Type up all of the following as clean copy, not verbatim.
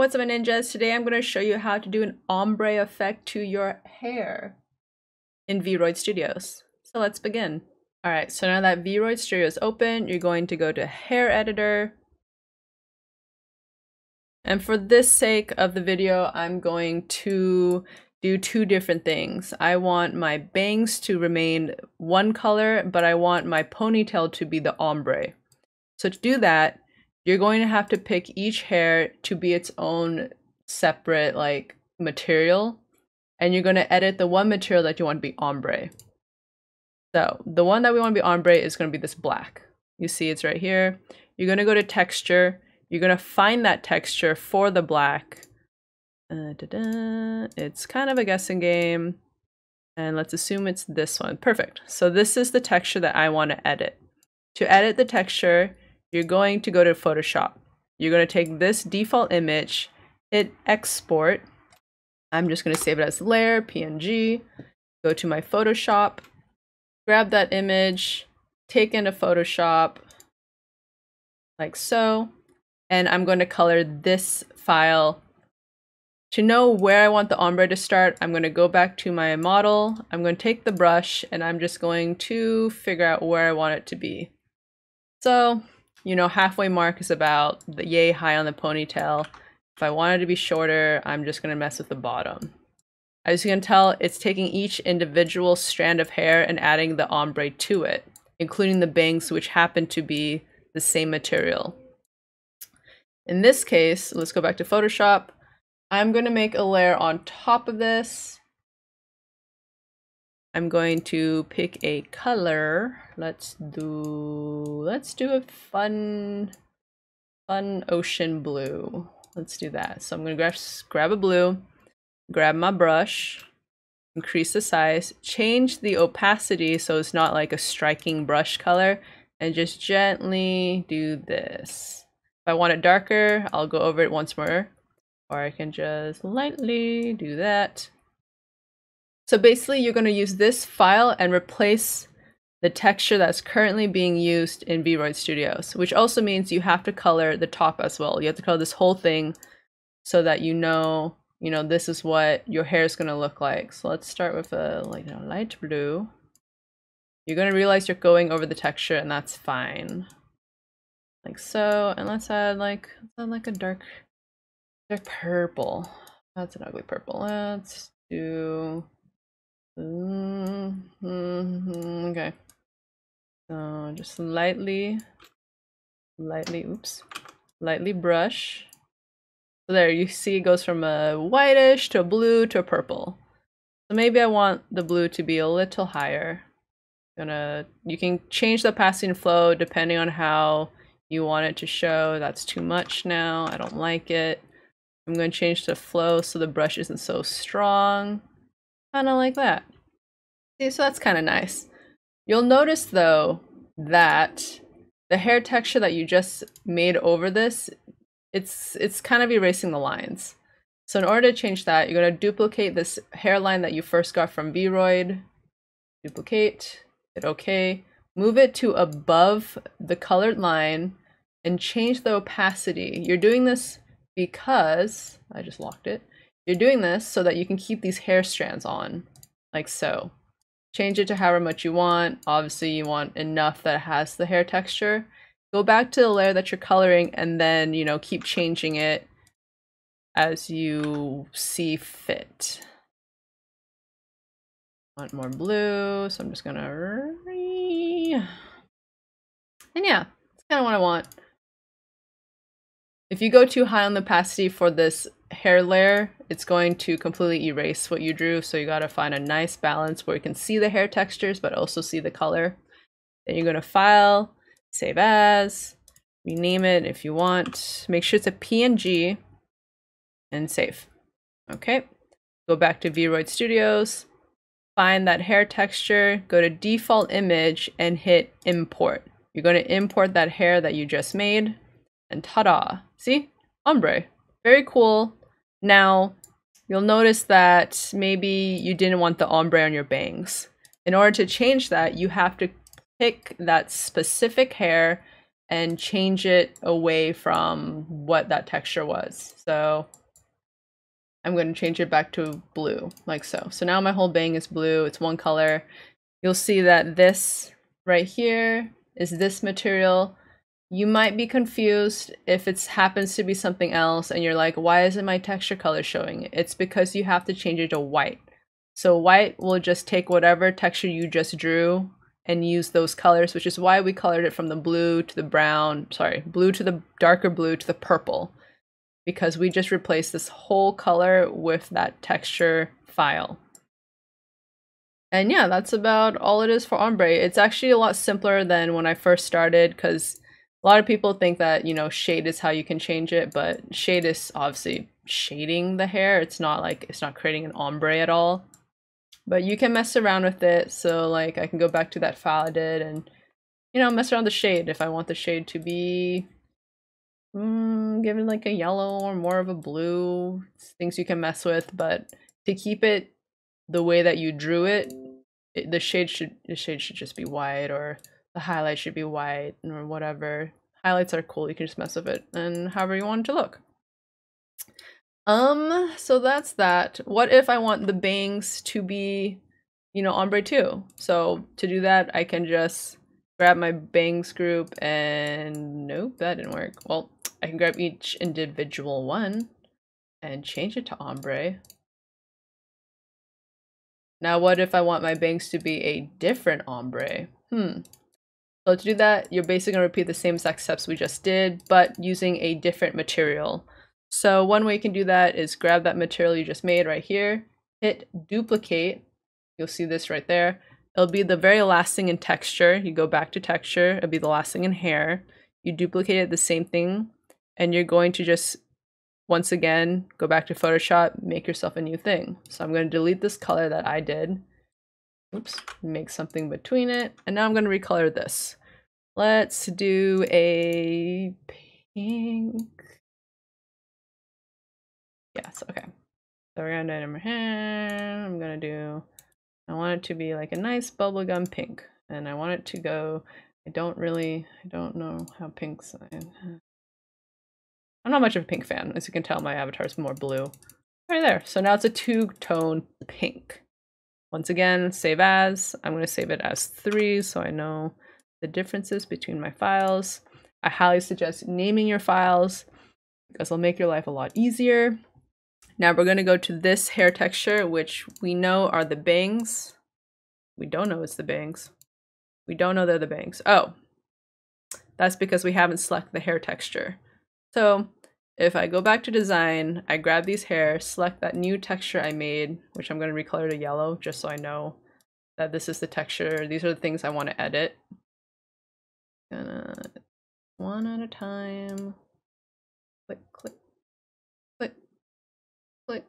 What's up, ninjas? Today I'm going to show you how to do an ombre effect to your hair in VRoid Studios. So let's begin. All right, so now that VRoid Studio is open, you're going to go to Hair Editor. And for this sake of the video, I'm going to do two different things. I want my bangs to remain one color, but I want my ponytail to be the ombre. So to do that, you're going to have to pick each hair to be its own separate like material, and you're going to edit the one material that you want to be ombre. So the one that we want to be ombre is going to be this black. You see it's right here. You're going to go to texture. You're going to find that texture for the black. It's kind of a guessing game, and let's assume it's this one. Perfect. So this is the texture that I want to edit. To edit the texture, you're going to go to Photoshop. You're going to take this default image, hit export. I'm just going to save it as layer, PNG. Go to my Photoshop, grab that image, take into Photoshop, like so. And I'm going to color this file. To know where I want the ombre to start, I'm going to go back to my model. I'm going to take the brush, and I'm just going to figure out where I want it to be. So, you know, halfway mark is about the yay high on the ponytail. If I wanted to be shorter, I'm just going to mess with the bottom. As you can tell, it's taking each individual strand of hair and adding the ombre to it, including the bangs, which happen to be the same material. In this case, let's go back to Photoshop. I'm going to make a layer on top of this. I'm going to pick a color. Let's do a fun ocean blue. Let's do that. So I'm going to grab a blue, grab my brush, increase the size, change the opacity so it's not like a striking brush color, and just gently do this. If I want it darker, I'll go over it once more, or I can just lightly do that. So basically, you're going to use this file and replace the texture that's currently being used in VRoid Studios, which also means you have to color the top as well. You have to color this whole thing so that you know this is what your hair is going to look like. So let's start with a light blue. You're going to realize you're going over the texture, and that's fine, like so. And let's add like a dark purple. That's an ugly purple. Let's do. Okay, so just lightly brush. So there, you see it goes from a whitish to a blue to a purple. So maybe I want the blue to be a little higher. You can change the opacity and flow depending on how you want it to show. That's too much now. I don't like it. I'm going to change the flow so the brush isn't so strong. Kind of like that. See, so that's kind of nice. You'll notice though that the hair texture that you just made over this, it's kind of erasing the lines. So in order to change that, you're going to duplicate this hairline that you first got from VRoid. Duplicate, hit OK, move it to above the colored line, and change the opacity. You're doing this because I just locked it. You're doing this so that you can keep these hair strands on, like so. Change it to however much you want. Obviously, you want enough that it has the hair texture. Go back to the layer that you're coloring, and then, you know, keep changing it as you see fit. I want more blue, so I'm just gonna... And yeah, that's kind of what I want. If you go too high on the opacity for this hair layer, it's going to completely erase what you drew, so you got to find a nice balance where you can see the hair textures but also see the color. Then you're going to file, save as, rename it if you want, make sure it's a PNG, and save. Okay, go back to VRoid Studios, find that hair texture, go to default image, and hit import. You're going to import that hair that you just made, and ta-da, see, ombre. Very cool. Now, you'll notice that maybe you didn't want the ombre on your bangs. In order to change that, you have to pick that specific hair and change it away from what that texture was. So I'm going to change it back to blue, like so. So now my whole bang is blue, it's one color. You'll see that this right here is this material. You might be confused if it happens to be something else and you're like, why isn't my texture color showing? It's because you have to change it to white. So white will just take whatever texture you just drew and use those colors, which is why we colored it from the blue to the brown, sorry, blue to the darker blue to the purple, because we just replaced this whole color with that texture file. And yeah, that's about all it is for ombre. It's actually a lot simpler than when I first started, because a lot of people think that, you know, shade is how you can change it, but shade is obviously shading the hair. It's not like, it's not creating an ombre at all. But you can mess around with it, so like I can go back to that file I did and, you know, mess around the shade if I want the shade to be given like a yellow or more of a blue. It's things you can mess with, but to keep it the way that you drew it, the shade should just be white, or the highlight should be white, or whatever. Highlights are cool; you can just mess with it and however you want it to look. So that's that. What if I want the bangs to be, you know, ombre too? So to do that, I can just grab my bangs group and nope, that didn't work. Well, I can grab each individual one and change it to ombre. Now, what if I want my bangs to be a different ombre? So to do that, you're basically gonna repeat the same exact steps we just did, but using a different material. So one way you can do that is grab that material you just made right here, hit duplicate, you'll see this right there. It'll be the very last thing in texture. You go back to texture, it'll be the last thing in hair. You duplicate it, the same thing, and you're going to just, once again, go back to Photoshop, make yourself a new thing. So I'm going to delete this color that I did. Oops, make something between it, and now I'm going to recolor this. Let's do a pink. Yes, okay. So we're gonna do it in my hand. I'm gonna do, I want it to be like a nice bubblegum pink. And I want it to go, I don't know how pinks, I'm not much of a pink fan. As you can tell, my avatar is more blue. Right there, so now it's a two-tone pink. Once again, save as, I'm gonna save it as 3 so I know the differences between my files. I highly suggest naming your files because it'll make your life a lot easier. Now we're going to go to this hair texture, which we know are the bangs. We don't know it's the bangs. We don't know they're the bangs. Oh, that's because we haven't selected the hair texture. So if I go back to design, I grab these hair, select that new texture I made, which I'm going to recolor to yellow, just so I know that this is the texture. These are the things I want to edit. Gonna one at a time. Click, click, click, click.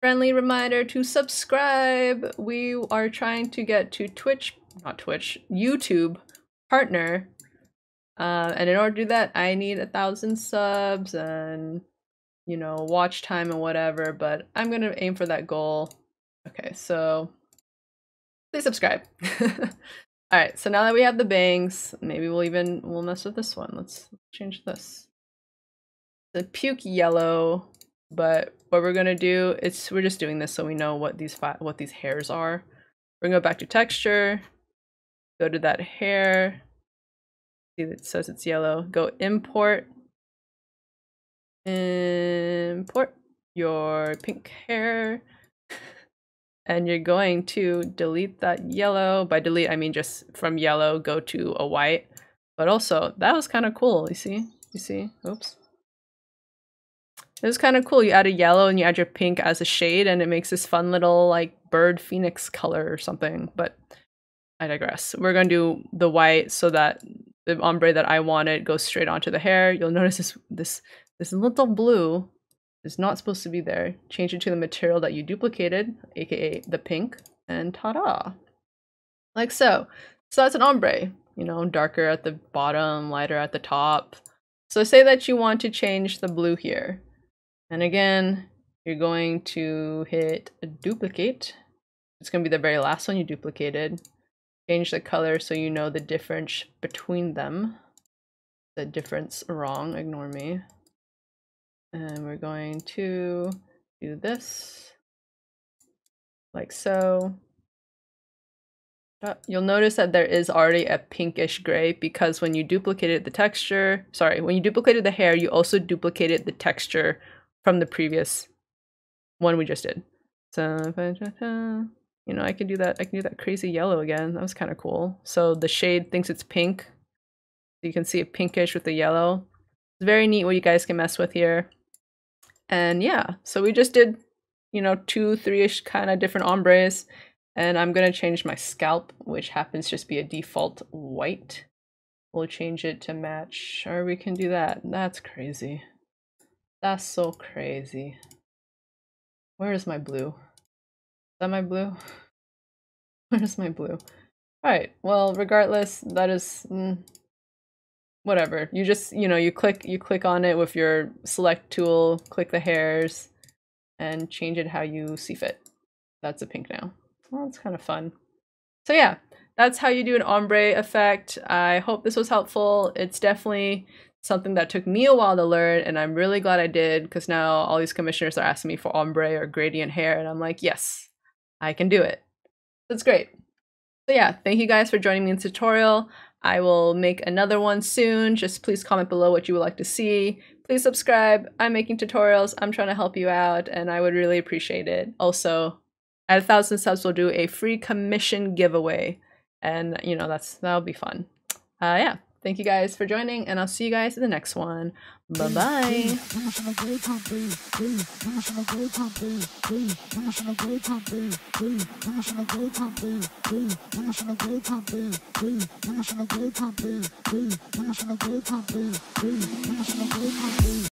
Friendly reminder to subscribe. We are trying to get to Twitch, not Twitch, YouTube partner. And in order to do that, I need 1,000 subs and, you know, watch time and whatever, but I'm going to aim for that goal. Okay, so please subscribe. All right, so now that we have the bangs, maybe we'll mess with this one. Let's change this. The puke yellow, but what we're gonna do is we're just doing this so we know what these hairs are. We're gonna go back to texture, go to that hair, see that it says it's yellow, go import your pink hair, and you're going to delete that yellow. By delete I mean just from yellow go to a white, but also that was kind of cool. You see, oops. It was kind of cool. You add a yellow and you add your pink as a shade and it makes this fun little like bird phoenix color or something, but I digress. We're going to do the white so that the ombre that I wanted goes straight onto the hair. You'll notice this little blue is not supposed to be there. Change it to the material that you duplicated, aka the pink, and ta-da! Like so. So that's an ombre. You know, darker at the bottom, lighter at the top. So say that you want to change the blue here. And again, you're going to hit duplicate. It's going to be the very last one you duplicated. Change the color so you know the difference between them. the difference wrong, ignore me. And we're going to do this, like so. You'll notice that there is already a pinkish gray because when you duplicated the texture, sorry, when you duplicated the hair, you also duplicated the texture from the previous one we just did. So, you know, I can do that crazy yellow again. That was kind of cool. So the shade thinks it's pink. You can see it pinkish with the yellow. It's very neat what you guys can mess with here. And yeah, so we just did, you know, 2, 3-ish kind of different ombres. And I'm going to change my scalp, which happens to just be a default white. We'll change it to match, or we can do that. That's crazy. That's so crazy. Where is my blue? Is that my blue? Where is my blue? All right. Well, regardless, that is whatever. You just, you know, you click on it with your select tool, click the hairs, and change it how you see fit. That's a pink now. Well, it's kind of fun. So yeah, that's how you do an ombre effect. I hope this was helpful. It's definitely something that took me a while to learn, and I'm really glad I did, because now all these commissioners are asking me for ombre or gradient hair, and I'm like, yes, I can do it. That's great. So yeah, thank you guys for joining me in this tutorial. I will make another one soon. Just please comment below what you would like to see. Please subscribe. I'm making tutorials. I'm trying to help you out, and I would really appreciate it. Also, at 1,000 subs, we'll do a free commission giveaway, and you know, that'll be fun. Yeah, thank you guys for joining, and I'll see you guys in the next one. Bye bye.